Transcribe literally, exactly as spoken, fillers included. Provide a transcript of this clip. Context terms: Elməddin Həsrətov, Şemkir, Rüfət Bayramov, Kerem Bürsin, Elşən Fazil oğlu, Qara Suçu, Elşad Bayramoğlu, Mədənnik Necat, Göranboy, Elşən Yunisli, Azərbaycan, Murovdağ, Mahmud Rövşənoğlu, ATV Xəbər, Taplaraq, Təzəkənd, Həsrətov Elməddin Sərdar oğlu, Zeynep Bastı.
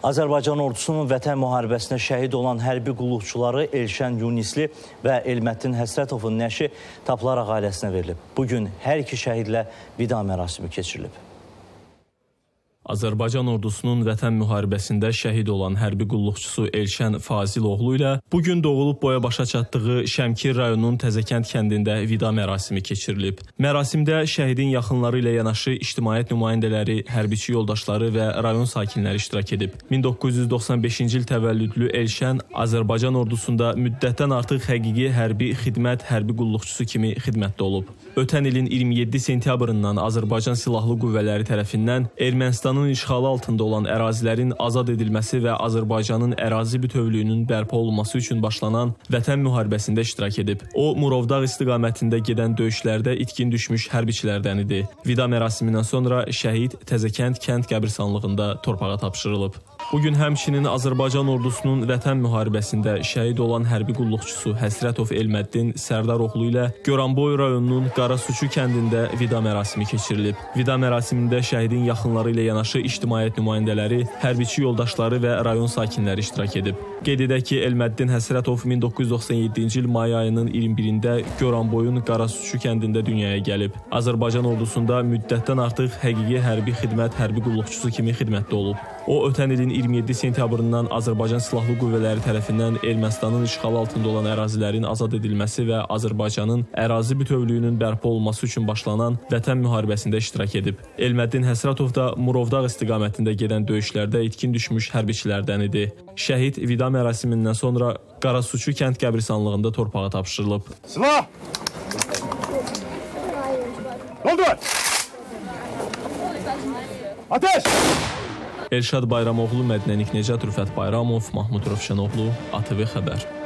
Azərbaycan ordusunun vətən müharibəsində şəhid olan hərbi qulluqçuları Elşən Yunisli və Elməddin Həsrətovun nəşi Taplaraq ailəsinə verilib. Bugün hər iki şəhidlə vida mərasimi keçirilib. Azərbaycan ordusunun vətən müharibəsində şəhid olan hərbi qulluqçusu Elşən Fazil oğlu ilə bugün doğulub boya başa çatdığı Şemkir rayonunun Təzəkənd kəndində vida mərasimi keçirilib. Mərasimdə şəhidin yaxınları ilə yanaşı ictimaiyyət nümayəndələri, hərbiçi yoldaşları və rayon sakinləri iştirak edib. min doqquz yüz doxsan beşinci il təvəllüdlü Elşən Azərbaycan ordusunda müddətdən artıq həqiqi hərbi xidmət hərbi qulluqçusu kimi xidmətdə olub. Ötən ilin iyirmi yeddi sentyabrından Azərbaycan Silahlı Qüvvələri tərəfindən Ermənistan işğalı altında olan ərazilərin azad edilməsi və Azərbaycanın ərazi bütövlüyünün bərpa olunması üçün başlanan vətən müharibəsində iştirak edib. O, Murovdağ istiqamətində gedən döyüşlərdə itkin düşmüş hərbiçilərdən idi. Vida mərasimindən sonra şəhid Təzəkənd kənd qəbirstanlığında torpağa tapşırılıb. Bugün həmçinin Azərbaycan ordusunun vətən müharibəsində şəhid olan hərbi qulluqçusu Həsrətov Elməddin Sərdar oğlu ilə Göranboy rayonunun Qara Suçu kəndində vida mərasimi keçirilib. Vida mərasimində şəhidin yaxınları ilə yanaşılıb. İctimaiyyət nümayəndələri, hərbiçi yoldaşları və rayon sakinləri iştirak edib. Qeyd edək ki, Elməddin Həsrətov min doqquz yüz doxsan yeddinci il may ayının iyirmi birində Göranboyun Qara Suçu kəndində dünyaya gəlib. Azərbaycan ordusunda müddətdən artıq həqiqi hərbi xidmət hərbi qulluqçusu kimi xidmətdə olub. O, ötən ilin iyirmi yeddi sentyabrından Azərbaycan Silahlı Qüvvələri tərəfindən Ermənistanın işğalı altında olan ərazilərin azad edilməsi və Azərbaycanın ərazi bütövlüyünün bərpa olunması üçün başlanan vətən müharibəsində iştirak edib. Elməddin Həsrətov da Murovdağ istiqamətində gedən döyüşlərdə itkin düşmüş hərbiçilərdən idi. Şəhid vida mərasimindən sonra Qara Suçu kənd qəbristanlığında torpağa tapşırılıb. Silah! Doldur! Ateş! Elşad Bayramoğlu, Mədənnik Necat, Rüfət Bayramov, Mahmud Rövşənoğlu, A T V Xəbər.